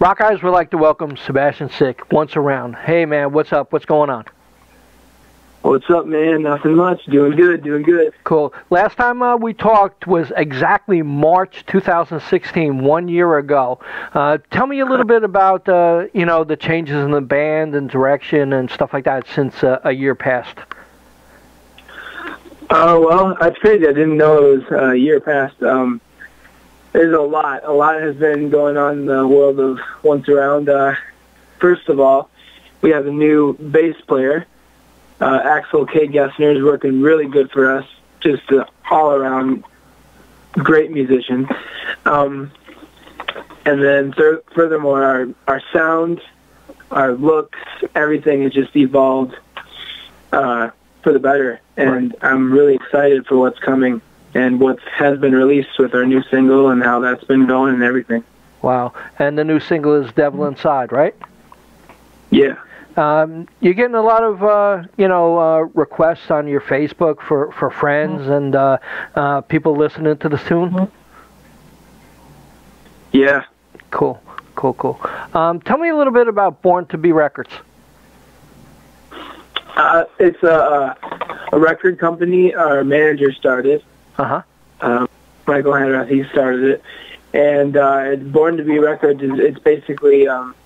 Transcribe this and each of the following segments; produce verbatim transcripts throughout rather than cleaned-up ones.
Rockeyez would like to welcome Sebastian Sikk once around. Hey man, what's up? What's going on? What's up, man? Nothing much. Doing good, doing good. Cool. Last time uh, we talked was exactly March two thousand sixteen, one year ago. Uh, tell me a little bit about, uh, you know, the changes in the band and direction and stuff like that since uh, a year passed. Oh, uh, well, that's crazy. I didn't know it was uh, a year past. Um, there's a lot. A lot has been going on in the world of Once Around. Uh, first of all, we have a new bass player. Uh, Axel K. Gessner is working really good for us, just an all-around great musician. Um, and then thir furthermore, our, our sound, our looks, everything has just evolved uh, for the better. And right. I'm really excited for what's coming and what has been released with our new single and how that's been going and everything. Wow. And the new single is Devil Inside, right? Yeah. Um, you're getting a lot of, uh, you know, uh, requests on your Facebook for, for friends mm-hmm. and uh, uh, people listening to this tune? Mm-hmm. Yeah. Cool, cool, cool. Um, tell me a little bit about Born to Be Records. Uh, it's a, a record company our manager started. Uh-huh. Um, Michael Hanrath, he started it. And uh, Born to Be Records, is, it's basically... Um,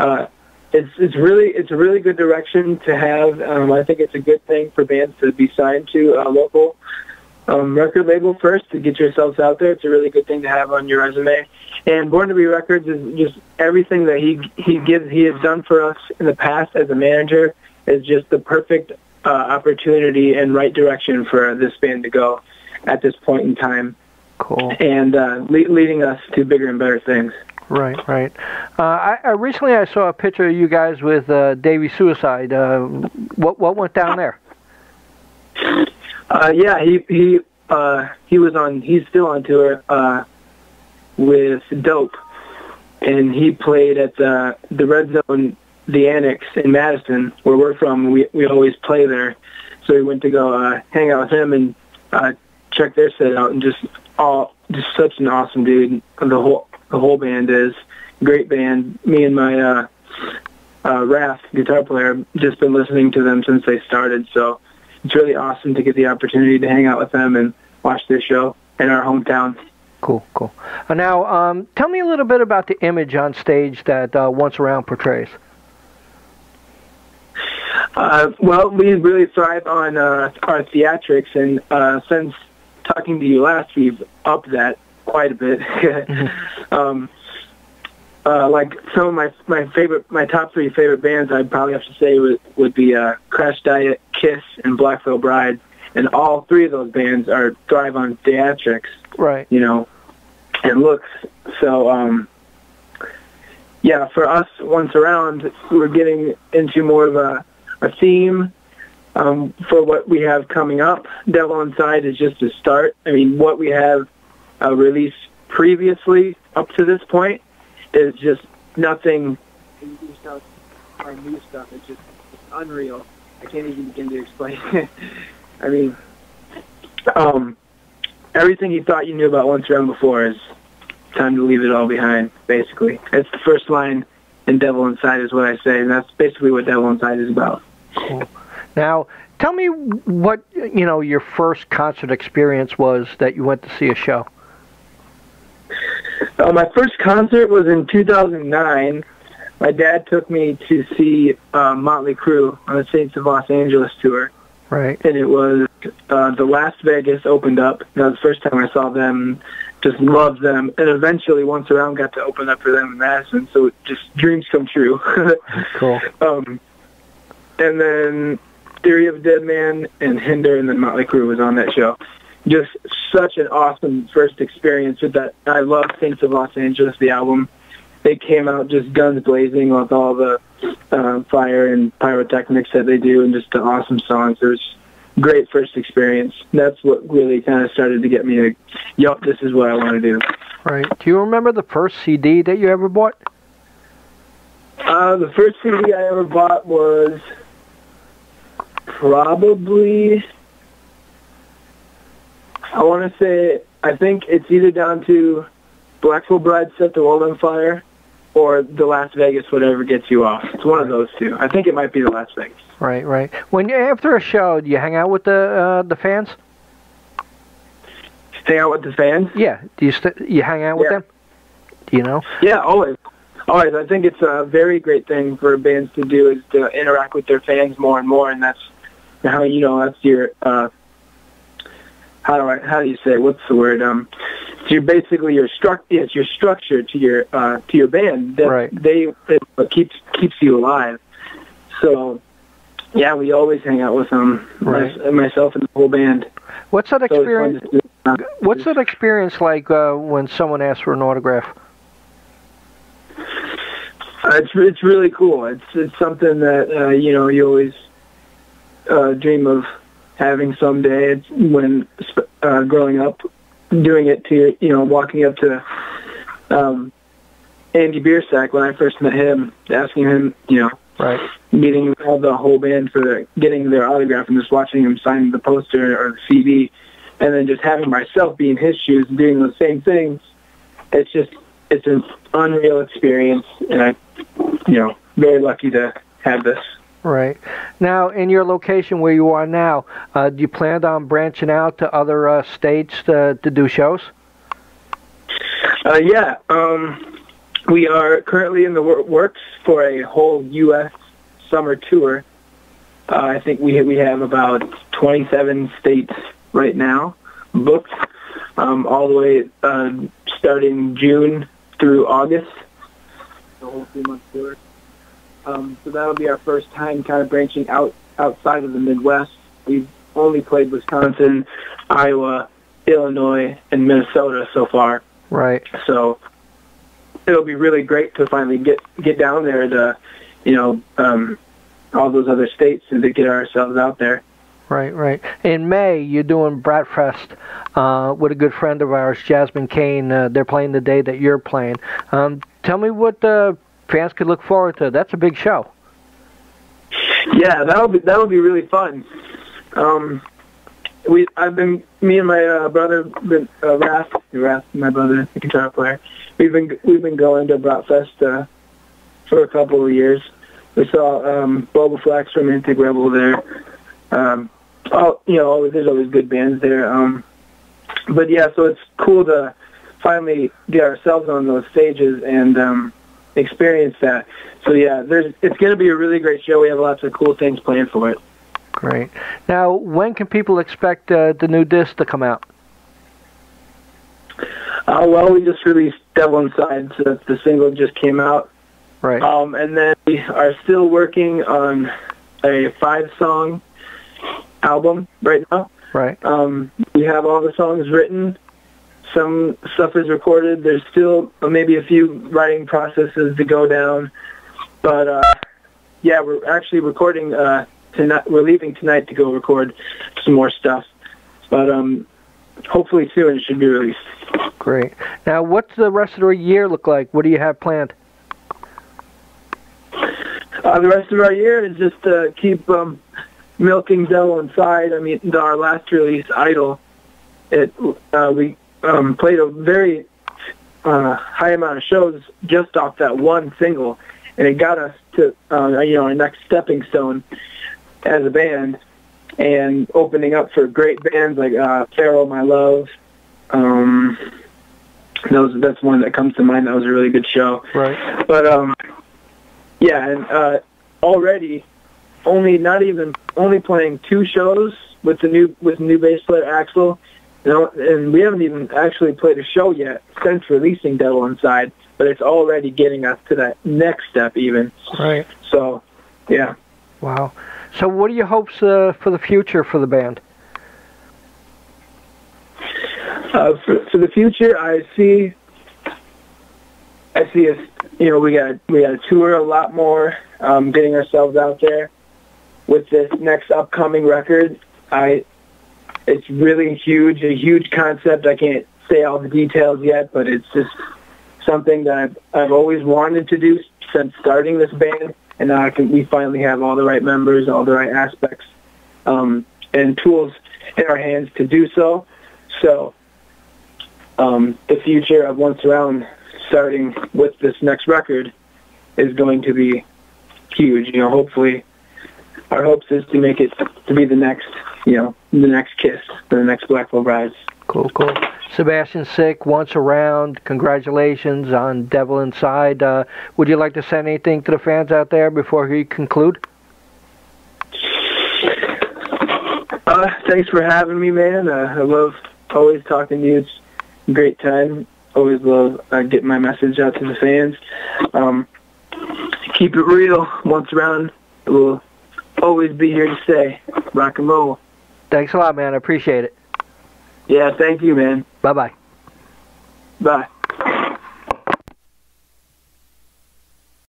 uh, It's it's really it's a really good direction to have. Um, I think it's a good thing for bands to be signed to a local um, record label first to get yourselves out there. It's a really good thing to have on your resume. And Born to Be Records is just everything that he he gives he has done for us in the past as a manager is just the perfect uh, opportunity and right direction for this band to go at this point in time. Cool. And uh, le leading us to bigger and better things. Right, right. Uh, I, I recently I saw a picture of you guys with uh, Davey Suicide. Uh, what what went down there? Uh, yeah, he he uh, he was on. He's still on tour uh, with Dope, and he played at the the Red Zone The Annex in Madison, where we're from. We we always play there, so we went to go uh, hang out with him and uh, check their set out. And just all just such an awesome dude. The whole. The whole band is great band. Me and my uh, uh, Raph guitar player just been listening to them since they started. So it's really awesome to get the opportunity to hang out with them and watch their show in our hometown. Cool, cool. Uh, now, um, tell me a little bit about the image on stage that uh, Once Around portrays. Uh, well, we really thrive on uh, our theatrics, and uh, since talking to you last, we've upped that quite a bit. um, uh, like some of my my favorite, my top three favorite bands, I'd probably have to say would would be uh, Crash Diet, Kiss, and Black Veil Brides, and all three of those bands are thrive on theatrics, right? You know, and looks. So um, yeah, for us, Once Around, we're getting into more of a a theme. Um, for what we have coming up, Devil Inside is just a start. I mean, what we have. Uh, released previously up to this point is just nothing. Our new stuff is just it's unreal. I can't even begin to explain it. I mean, um, everything you thought you knew about Once Around before is time to leave it all behind, basically. That's the first line in Devil Inside is what I say, and that's basically what Devil Inside is about. Cool. Now, tell me what, you know, your first concert experience was that you went to see a show. Uh, my first concert was in two thousand nine. My dad took me to see uh, Motley Crue on the Saints of Los Angeles tour. Right. And it was uh, The Last Vegas opened up. That was the first time I saw them, just loved them. And eventually, Once Around got to open up for them in Madison, so just dreams come true. Cool. Um, and then Theory of a Deadman and Hinder and then Motley Crue was on that show. Just such an awesome first experience with that. I love Saints of Los Angeles, the album. They came out just guns blazing with all the uh, fire and pyrotechnics that they do and just the awesome songs. It was great first experience. That's what really kind of started to get me to, yup, this is what I want to do. Right. Do you remember the first C D that you ever bought? Uh, the first C D I ever bought was probably... I want to say, I think it's either down to Blackpool Bride Set the World on Fire or The Last Vegas, whatever gets you off. It's one of those two. I think it might be The Last Vegas. Right, right. When you, after a show, do you hang out with the uh, the fans? Hang out with the fans? Yeah. Do you st you hang out with yeah. them? Do you know? Yeah, always. Always. I think it's a very great thing for bands to do is to interact with their fans more and more, and that's how you know that's your uh, how do I how do you say it? What's the word? Um, it's your basically your struct it's your structure to your uh, to your band that right. they it keeps keeps you alive. So. Yeah, we always hang out with them, right. myself and the whole band. What's that so experience? What's that experience like uh, when someone asks for an autograph? Uh, it's it's really cool. It's it's something that uh, you know you always uh, dream of having someday. It's when uh, growing up, doing it to you know walking up to um, Andy Biersack when I first met him, asking him you know. Right. Meeting all the whole band for their, getting their autograph and just watching him sign the poster or the C D, and then just having myself be in his shoes and doing those same things. It's just it's an unreal experience, and I, you know, very lucky to have this. Right now, in your location where you are now, uh, do you plan on branching out to other uh, states to to do shows? Uh, yeah. Um, We are currently in the works for a whole U S summer tour. Uh, I think we we have about twenty-seven states right now booked, um, all the way uh, starting June through August. The whole three-month tour. Um, so that'll be our first time kind of branching out outside of the Midwest. We've only played Wisconsin, Iowa, Illinois, and Minnesota so far. Right. So. It'll be really great to finally get get down there to, you know, um, all those other states and to get ourselves out there. Right, right. In May, you're doing Bradfest uh, with a good friend of ours, Jasmine Cain. Uh, they're playing the day that you're playing. Um, tell me what the fans could look forward to. That's a big show. Yeah, that'll be that'll be really fun. Um, we I've been me and my uh, brother, uh, Raph, Raph, my brother, the guitar player. We've been we've been going to Bratfest uh, for a couple of years. We saw um, Boba Flax, Romantic Rebel there. Um, all, you know, always, there's always good bands there. Um, but yeah, so it's cool to finally get ourselves on those stages and um, experience that. So yeah, there's it's going to be a really great show. We have lots of cool things planned for it. Great. Now, when can people expect uh, the new disc to come out? Uh, well, we just released Devil Inside, so that's the single that just came out. Right. Um, and then we are still working on a five-song album right now. Right. Um, we have all the songs written. Some stuff is recorded. There's still maybe a few writing processes to go down. But, uh, yeah, we're actually recording uh, tonight. We're leaving tonight to go record some more stuff. But um, hopefully soon it should be released. Great. Now, what's the rest of our year look like? What do you have planned? Uh, the rest of our year is just to uh, keep um, milking Devil Inside. I mean, our last release, Idol, it, uh, we um, played a very uh, high amount of shows just off that one single, and it got us to uh, you know our next stepping stone as a band and opening up for great bands like uh, Pharaoh, My Love. Um, that was, that's one that comes to mind. That was a really good show. Right. But, um, yeah, and uh, already only not even only playing two shows with the new with new bass player Axel, you know, and we haven't even actually played a show yet since releasing Devil Inside. But it's already getting us to that next step, even. Right. So, yeah. Wow. So, what are your hopes uh, for the future for the band? Uh, for, for the future, I see, I see us, you know, we got we got to tour a lot more, um, getting ourselves out there with this next upcoming record. I, it's really huge, a huge concept. I can't say all the details yet, but it's just something that I've, I've always wanted to do since starting this band, and now I can, we finally have all the right members, all the right aspects, um, and tools in our hands to do so. So. um, the future of Once Around, starting with this next record, is going to be huge. You know, hopefully, our hopes is to make it to be the next, you know, the next Kiss, the next Blackpool Bride. Cool, cool. Sebastian Sikk, Once Around, congratulations on Devil Inside. Uh, would you like to send anything to the fans out there before we conclude? Uh, thanks for having me, man. Uh, I love always talking to you. It's a great time. Always love uh, getting my message out to the fans. Um, keep it real. Once Around, we'll always be here to stay. Rock and roll. Thanks a lot, man. I appreciate it. Yeah, thank you, man. Bye-bye. Bye.